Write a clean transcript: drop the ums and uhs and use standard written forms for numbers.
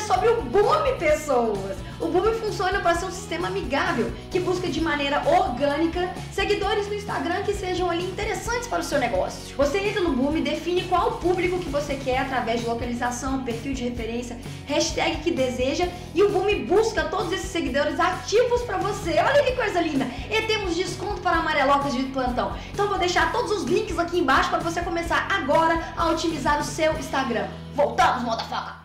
hoje sobre o Bume, pessoas. O Bume funciona para ser um sistema amigável que busca de maneira orgânica seguidores no Instagram que sejam ali interessantes para o seu negócio. Você entra no Bume, define qual público que você quer através de localização, perfil de referência, hashtag que deseja, e o Bume busca todos esses seguidores ativos para você. Olha que coisa linda! E temos desconto para Amarelocas de plantão. Então vou deixar todos os links aqui embaixo para você começar agora a otimizar o seu Instagram. Voltamos, moda fala!